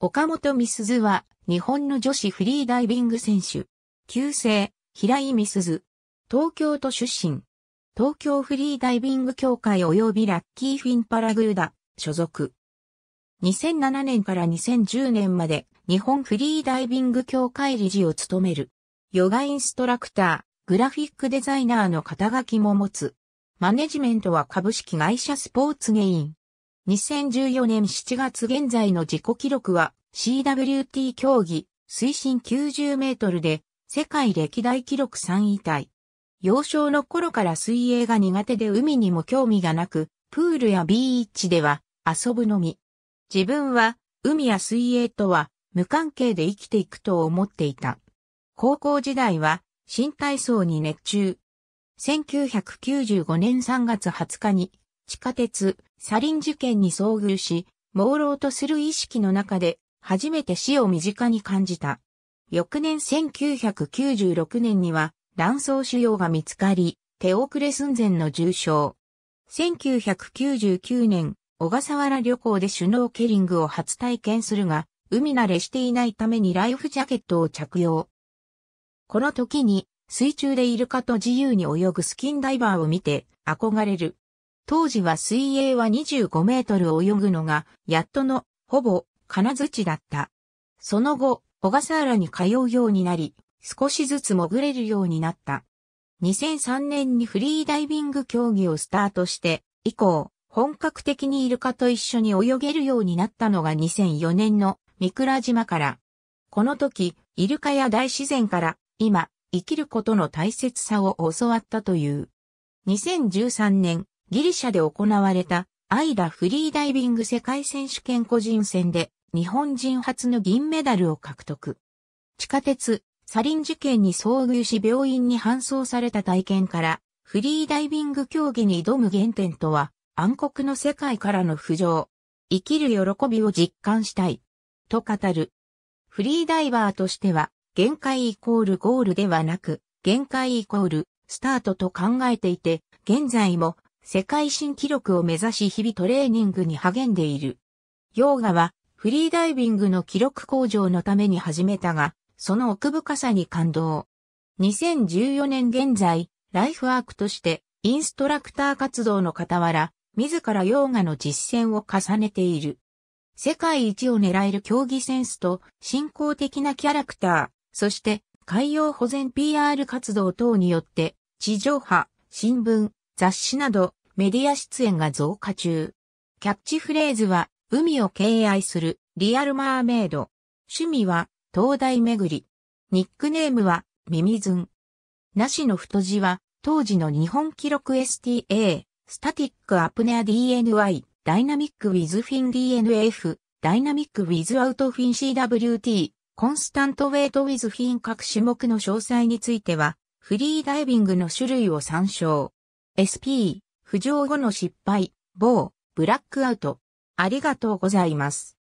岡本美鈴は日本の女子フリーダイビング選手。旧姓、平井美鈴。東京都出身。東京フリーダイビング協会及びラッキーフィンパラグーダ所属。2007年から2010年まで日本フリーダイビング協会理事を務める。ヨガインストラクター、グラフィックデザイナーの肩書きも持つ。マネジメントは株式会社スポーツゲイン。2014年7月現在の自己記録は CWT 競技、水深90メートルで世界歴代記録3位タイ。幼少の頃から水泳が苦手で海にも興味がなく、プールやビーチでは遊ぶのみ。自分は海や水泳とは無関係で生きていくと思っていた。高校時代は新体操に熱中。1995年3月20日に地下鉄サリン事件に遭遇し、朦朧とする意識の中で初めて死を身近に感じた。翌年1996年には卵巣腫瘍が見つかり、手遅れ寸前の重症。1999年、小笠原旅行でシュノーケリングを初体験するが、海慣れしていないためにライフジャケットを着用。この時に、水中でイルカと自由に泳ぐスキンダイバーを見て憧れる。当時は水泳は25メートル泳ぐのがやっとのほぼ金槌だった。その後、小笠原に通うようになり、少しずつ潜れるようになった。2003年にフリーダイビング競技をスタートして、以降、本格的にイルカと一緒に泳げるようになったのが2004年の御蔵島から。この時、イルカや大自然から、今、生きることの大切さを教わったという。2013年、ギリシャで行われたアイラフリーダイビング世界選手権個人戦で日本人初の銀メダルを獲得。地下鉄、サリン事件に遭遇し病院に搬送された体験からフリーダイビング競技に挑む原点とは暗黒の世界からの浮上。生きる喜びを実感したい。と語る。フリーダイバーとしては限界イコールゴールではなく、限界イコールスタートと考えていて、現在も世界新記録を目指し日々トレーニングに励んでいる。ヨガはフリーダイビングの記録向上のために始めたが、その奥深さに感動。2014年現在、ライフワークとしてインストラクター活動の傍ら、自らヨガの実践を重ねている。世界一を狙える競技センスと信仰的なキャラクター、そして海洋保全 PR 活動等によって、地上波、新聞、雑誌など、メディア出演が増加中。キャッチフレーズは、海を敬愛する、リアルマーメイド。趣味は、灯台巡り。ニックネームは、ミミズン。なしの太字は、当時の日本記録 STA、スタティックアプネア DNY、ダイナミックウィズフィン DNF、ダイナミックウィズアウトフィン CWT、コンスタントウェイトウィズフィン各種目の詳細については、フリーダイビングの種類を参照。SP。浮上後の失敗、某、ブラックアウト。ありがとうございます。